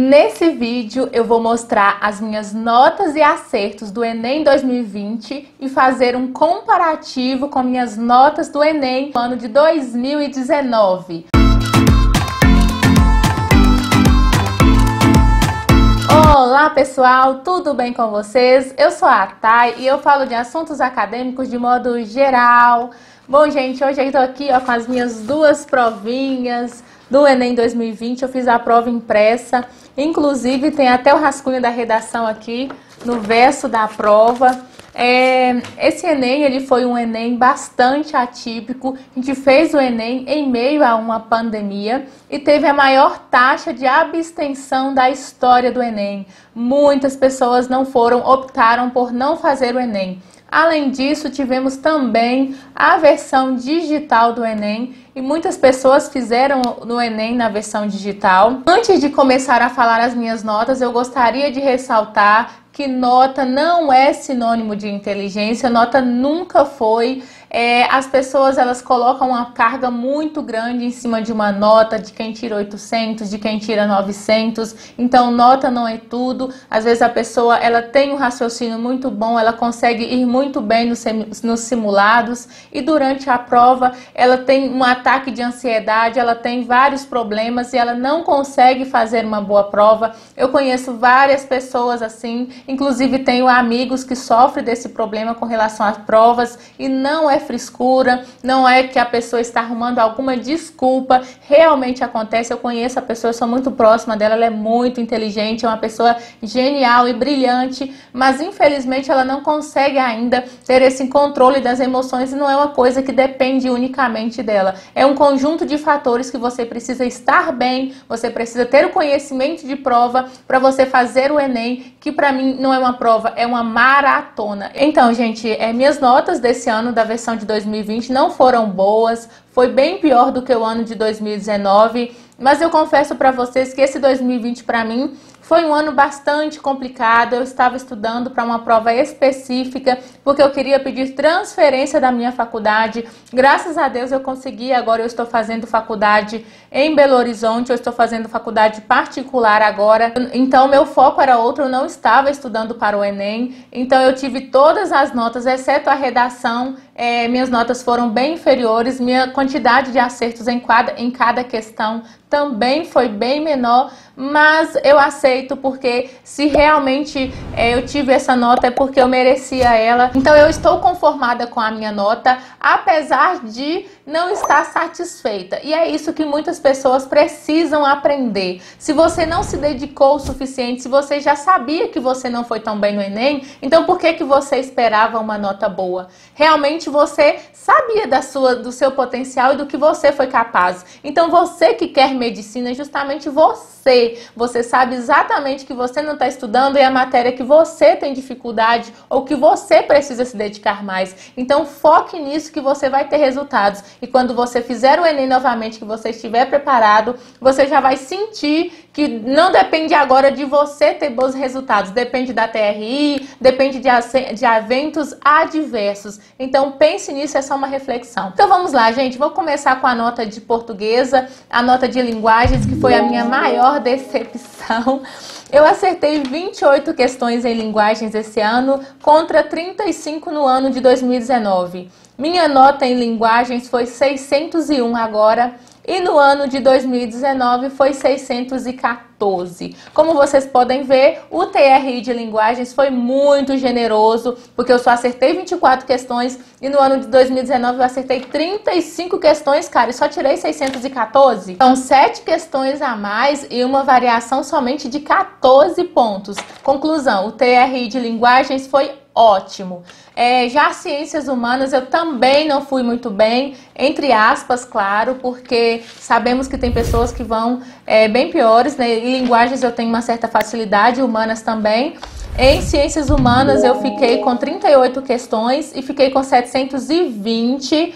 Nesse vídeo eu vou mostrar as minhas notas e acertos do Enem 2020 e fazer um comparativo com minhas notas do Enem no ano de 2019. Olá pessoal, tudo bem com vocês? Eu sou a Thay e eu falo de assuntos acadêmicos de modo geral. Bom gente, hoje eu tô aqui ó, com as minhas duas provinhas do Enem 2020, eu fiz a prova impressa, inclusive tem até o rascunho da redação aqui no verso da prova. Esse Enem ele foi um Enem bastante atípico, a gente fez o Enem em meio a uma pandemia e teve a maior taxa de abstenção da história do Enem. Muitas pessoas não foram, optaram por não fazer o Enem. Além disso, tivemos também a versão digital do Enem e muitas pessoas fizeram no Enem na versão digital. Antes de começar a falar as minhas notas, eu gostaria de ressaltar que nota não é sinônimo de inteligência, nota nunca foi. As pessoas elas colocam uma carga muito grande em cima de uma nota, de quem tira 800, de quem tira 900, então nota não é tudo. Às vezes a pessoa ela tem um raciocínio muito bom, ela consegue ir muito bem nos simulados e durante a prova ela tem um ataque de ansiedade, ela tem vários problemas e ela não consegue fazer uma boa prova. Eu conheço várias pessoas assim, inclusive tenho amigos que sofrem desse problema com relação às provas e não é frescura, não é que a pessoa está arrumando alguma desculpa, realmente acontece. Eu conheço a pessoa, eu sou muito próxima dela, ela é muito inteligente, é uma pessoa genial e brilhante, mas infelizmente ela não consegue ainda ter esse controle das emoções e não é uma coisa que depende unicamente dela. É um conjunto de fatores que você precisa estar bem, você precisa ter o conhecimento de prova para você fazer o Enem, que para mim não é uma prova, é uma maratona. Então, gente, minhas notas desse ano da versão de 2020 não foram boas, foi bem pior do que o ano de 2019, mas eu confesso para vocês que esse 2020 para mim foi um ano bastante complicado. Eu estava estudando para uma prova específica porque eu queria pedir transferência da minha faculdade. Graças a Deus eu consegui, agora eu estou fazendo faculdade em Belo Horizonte, eu estou fazendo faculdade particular agora, então meu foco era outro, eu não estava estudando para o Enem, então eu tive todas as notas, exceto a redação. Minhas notas foram bem inferiores, minha quantidade de acertos em cada questão também foi bem menor, mas eu aceito porque se realmente eu tive essa nota é porque eu merecia ela. Então eu estou conformada com a minha nota, apesar de não estar satisfeita. E é isso que muitas pessoas precisam aprender. Se você não se dedicou o suficiente, se você já sabia que você não foi tão bem no Enem, então por que você esperava uma nota boa? Realmente você sabia do seu potencial e do que você foi capaz. Então você que quer medicina é justamente você sabe exatamente que você não está estudando e a matéria que você tem dificuldade ou que você precisa se dedicar mais. Então foque nisso que você vai ter resultados. E quando você fizer o Enem novamente, que você estiver preparado, você já vai sentir que não depende agora de você ter bons resultados. Depende da TRI, depende de eventos adversos. Então pense nisso, é só uma reflexão. Então vamos lá, gente. Vou começar com a nota de portuguesa, a nota de linguagens, que foi a minha maior decepção. Eu acertei 28 questões em linguagens esse ano contra 35 no ano de 2019. Minha nota em linguagens foi 601 agora e no ano de 2019 foi 614. Como vocês podem ver, o TRI de linguagens foi muito generoso, porque eu só acertei 24 questões e no ano de 2019 eu acertei 35 questões, cara, e só tirei 614. Então, 7 questões a mais e uma variação somente de 14 pontos. Conclusão, o TRI de linguagens foi ótimo. Já ciências humanas eu também não fui muito bem, entre aspas, claro, porque sabemos que tem pessoas que vão bem piores, né? Em linguagens eu tenho uma certa facilidade, humanas também. Em ciências humanas eu fiquei com 38 questões e fiquei com 720.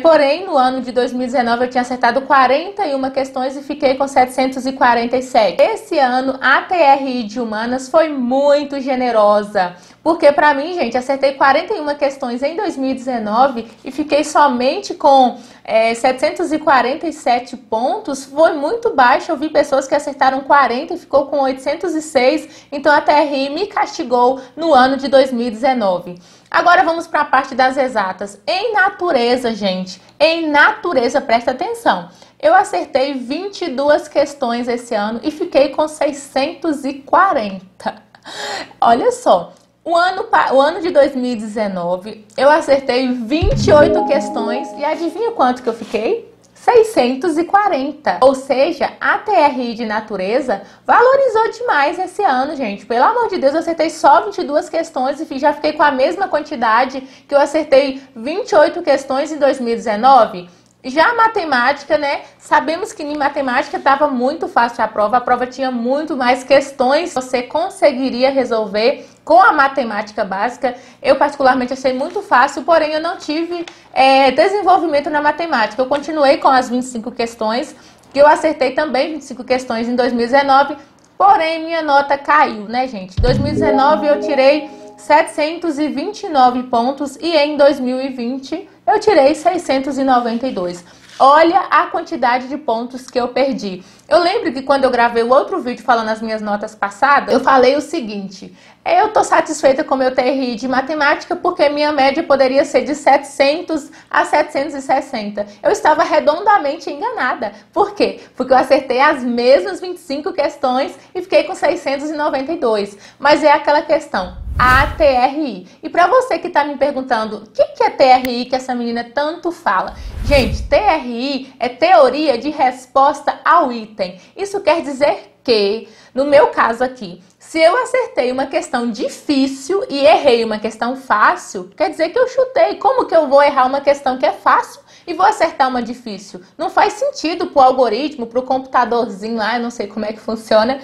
Porém, no ano de 2019 eu tinha acertado 41 questões e fiquei com 747. Esse ano a TRI de Humanas foi muito generosa. Porque para mim, gente, acertei 41 questões em 2019 e fiquei somente com 747 pontos. Foi muito baixo, eu vi pessoas que acertaram 40 e ficou com 806. Então a TRI me castigou no ano de 2019. Agora vamos para a parte das exatas. Em natureza, gente, em natureza, presta atenção. Eu acertei 22 questões esse ano e fiquei com 640. Olha só, o ano de 2019 eu acertei 28 questões e adivinha quanto que eu fiquei? 640. Ou seja, a TRI de natureza valorizou demais esse ano, gente. Pelo amor de Deus, eu acertei só 22 questões e já fiquei com a mesma quantidade que eu acertei 28 questões em 2019. Já a matemática, né? Sabemos que em matemática estava muito fácil a prova tinha muito mais questões que você conseguiria resolver com a matemática básica. Eu particularmente achei muito fácil, porém eu não tive desenvolvimento na matemática. Eu continuei com as 25 questões, que eu acertei também 25 questões em 2019, porém minha nota caiu, né, gente? Em 2019 eu tirei 729 pontos e em 2020 eu tirei 692. Olha a quantidade de pontos que eu perdi. Eu lembro que quando eu gravei o outro vídeo falando as minhas notas passadas, eu falei o seguinte: eu tô satisfeita com o meu TRI de matemática porque minha média poderia ser de 700 a 760. Eu estava redondamente enganada. Por quê? Porque eu acertei as mesmas 25 questões e fiquei com 692. Mas é aquela questão, a TRI. E para você que tá me perguntando, o que é TRI que essa menina tanto fala? Gente, TRI é teoria de resposta ao item. Isso quer dizer que, no meu caso aqui, se eu acertei uma questão difícil e errei uma questão fácil, quer dizer que eu chutei. Como que eu vou errar uma questão que é fácil e vou acertar uma difícil? Não faz sentido pro algoritmo, pro computadorzinho lá, eu não sei como é que funciona,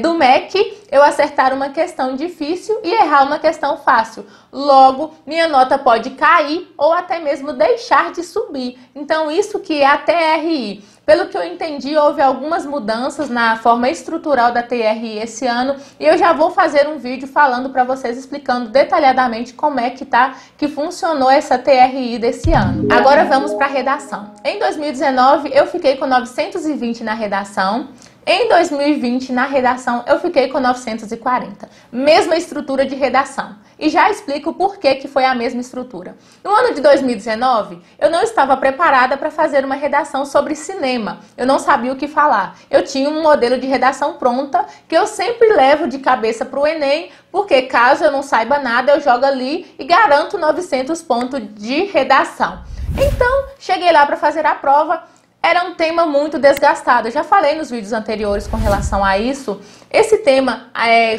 do MEC, eu acertar uma questão difícil e errar uma questão fácil. Logo, minha nota pode cair ou até mesmo deixar de subir. Então, isso que é a TRI. Pelo que eu entendi, houve algumas mudanças na forma estrutural da TRI esse ano e eu já vou fazer um vídeo falando para vocês, explicando detalhadamente como é que funcionou essa TRI desse ano. Agora vamos para a redação. Em 2019 eu fiquei com 920 na redação. Em 2020, na redação, eu fiquei com 940. Mesma estrutura de redação. E já explico por que que foi a mesma estrutura. No ano de 2019, eu não estava preparada para fazer uma redação sobre cinema. Eu não sabia o que falar. Eu tinha um modelo de redação pronta, que eu sempre levo de cabeça para o Enem, porque caso eu não saiba nada, eu jogo ali e garanto 900 pontos de redação. Então, cheguei lá para fazer a prova. Era um tema muito desgastado, eu já falei nos vídeos anteriores com relação a isso. Esse tema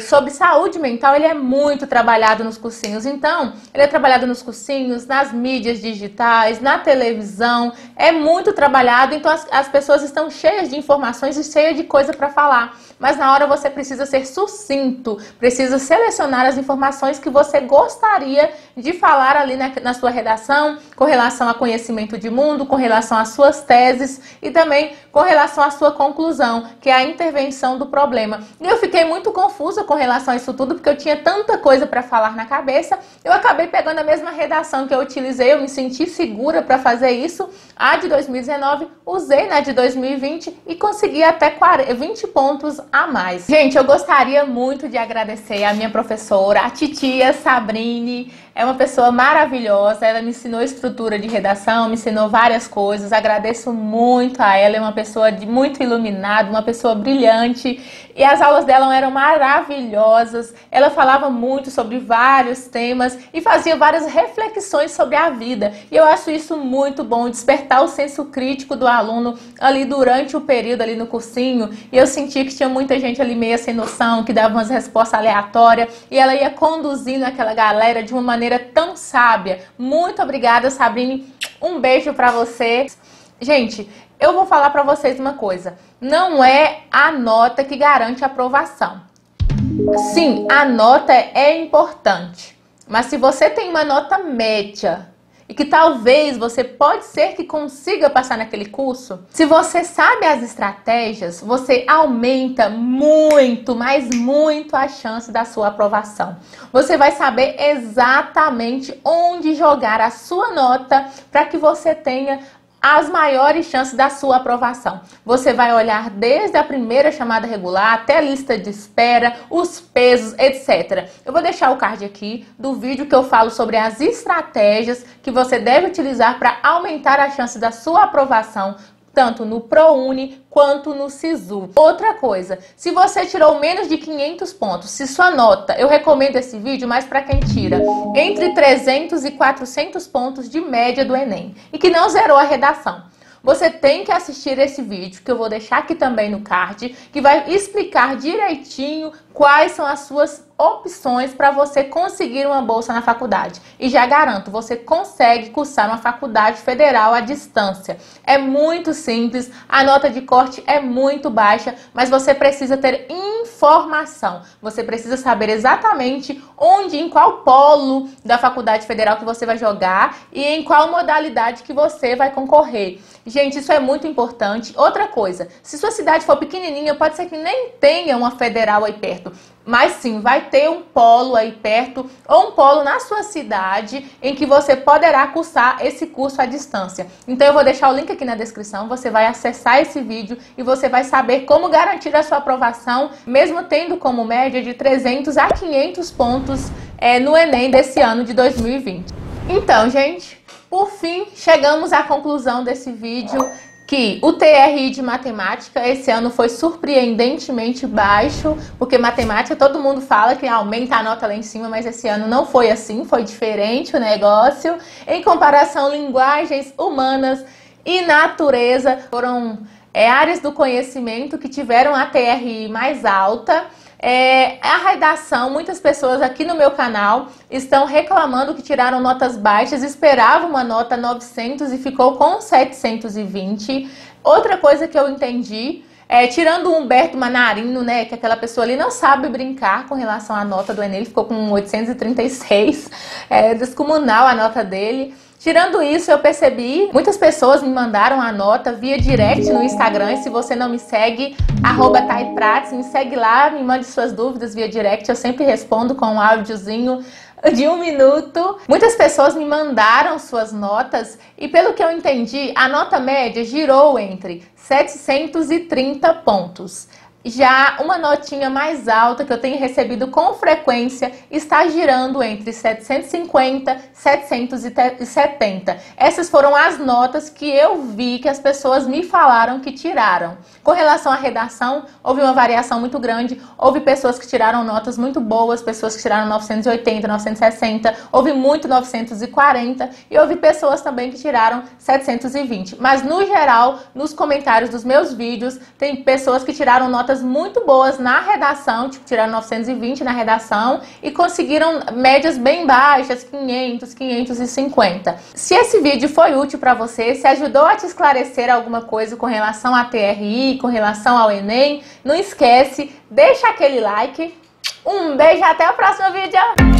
sobre saúde mental, ele é muito trabalhado nos cursinhos. Então, ele é trabalhado nos cursinhos, nas mídias digitais, na televisão. É muito trabalhado, então as pessoas estão cheias de informações e cheias de coisa para falar. Mas na hora você precisa ser sucinto, precisa selecionar as informações que você gostaria de falar ali na sua redação, com relação a conhecimento de mundo, com relação às suas teses, e também com relação à sua conclusão, que é a intervenção do problema. E eu fiquei muito confusa com relação a isso tudo, porque eu tinha tanta coisa para falar na cabeça. Eu acabei pegando a mesma redação que eu utilizei, eu me senti segura para fazer isso. A de 2019, usei na de 2020 e consegui até 20 pontos a mais. Gente, eu gostaria muito de agradecer a minha professora, a titia Sabrina. É uma pessoa maravilhosa, ela me ensinou estrutura de redação, me ensinou várias coisas, agradeço muito a ela, é uma pessoa muito iluminada, uma pessoa brilhante, e as aulas dela eram maravilhosas, ela falava muito sobre vários temas e fazia várias reflexões sobre a vida, e eu acho isso muito bom, despertar o senso crítico do aluno ali durante o período ali no cursinho, e eu senti que tinha muita gente ali meio sem noção, que dava umas respostas aleatórias, e ela ia conduzindo aquela galera de uma maneira tão sábia. Muito obrigada, Sabrina. Um beijo pra você. Gente, eu vou falar pra vocês uma coisa. Não é a nota que garante a aprovação. Sim, a nota é importante. Mas se você tem uma nota média e que talvez você pode ser que consiga passar naquele curso, se você sabe as estratégias, você aumenta muito, mas muito a chance da sua aprovação. Você vai saber exatamente onde jogar a sua nota para que você tenha as maiores chances da sua aprovação. Você vai olhar desde a primeira chamada regular até a lista de espera, os pesos, etc. Eu vou deixar o card aqui do vídeo que eu falo sobre as estratégias que você deve utilizar para aumentar a chance da sua aprovação, tanto no ProUni quanto no Sisu. Outra coisa, se você tirou menos de 500 pontos, se sua nota, eu recomendo esse vídeo mais para quem tira entre 300 e 400 pontos de média do Enem e que não zerou a redação, você tem que assistir esse vídeo que eu vou deixar aqui também no card, que vai explicar direitinho quais são as suas opções para você conseguir uma bolsa na faculdade. E já garanto, você consegue cursar uma faculdade federal à distância. É muito simples, a nota de corte é muito baixa, mas você precisa ter informação. Você precisa saber exatamente onde, em qual polo da faculdade federal que você vai jogar e em qual modalidade que você vai concorrer. Gente, isso é muito importante. Outra coisa, se sua cidade for pequenininha, pode ser que nem tenha uma federal aí perto. Mas sim, vai ter um polo aí perto ou um polo na sua cidade em que você poderá cursar esse curso à distância. Então eu vou deixar o link aqui na descrição, você vai acessar esse vídeo e você vai saber como garantir a sua aprovação, mesmo tendo como média de 300 a 500 pontos no Enem desse ano de 2020. Então, gente, por fim, chegamos à conclusão desse vídeo, que o TRI de matemática esse ano foi surpreendentemente baixo, porque matemática todo mundo fala que aumenta a nota lá em cima, mas esse ano não foi assim, foi diferente o negócio. Em comparação, linguagens humanas e natureza foram áreas do conhecimento que tiveram a TRI mais alta. A redação, muitas pessoas aqui no meu canal estão reclamando que tiraram notas baixas, esperava uma nota 900 e ficou com 720. Outra coisa que eu entendi, tirando o Humberto Manarino, né, que aquela pessoa ali não sabe brincar com relação à nota do Enem, ele ficou com 836, descomunal a nota dele. Tirando isso, eu percebi, muitas pessoas me mandaram a nota via direct no Instagram, e se você não me segue, @thayprats, me segue lá, me mande suas dúvidas via direct, eu sempre respondo com um áudiozinho de 1 minuto. Muitas pessoas me mandaram suas notas e, pelo que eu entendi, a nota média girou entre 730 pontos. Já uma notinha mais alta que eu tenho recebido com frequência está girando entre 750 e 770. Essas foram as notas que eu vi que as pessoas me falaram que tiraram. Com relação à redação, houve uma variação muito grande. Houve pessoas que tiraram notas muito boas, pessoas que tiraram 980, 960. Houve muito 940 e houve pessoas também que tiraram 720. Mas no geral, nos comentários dos meus vídeos, tem pessoas que tiraram notas muito boas na redação, tipo, tiraram 920 na redação e conseguiram médias bem baixas, 500, 550. Se esse vídeo foi útil para você, se ajudou a te esclarecer alguma coisa com relação à TRI, com relação ao Enem, não esquece, deixa aquele like. Um beijo e até o próximo vídeo!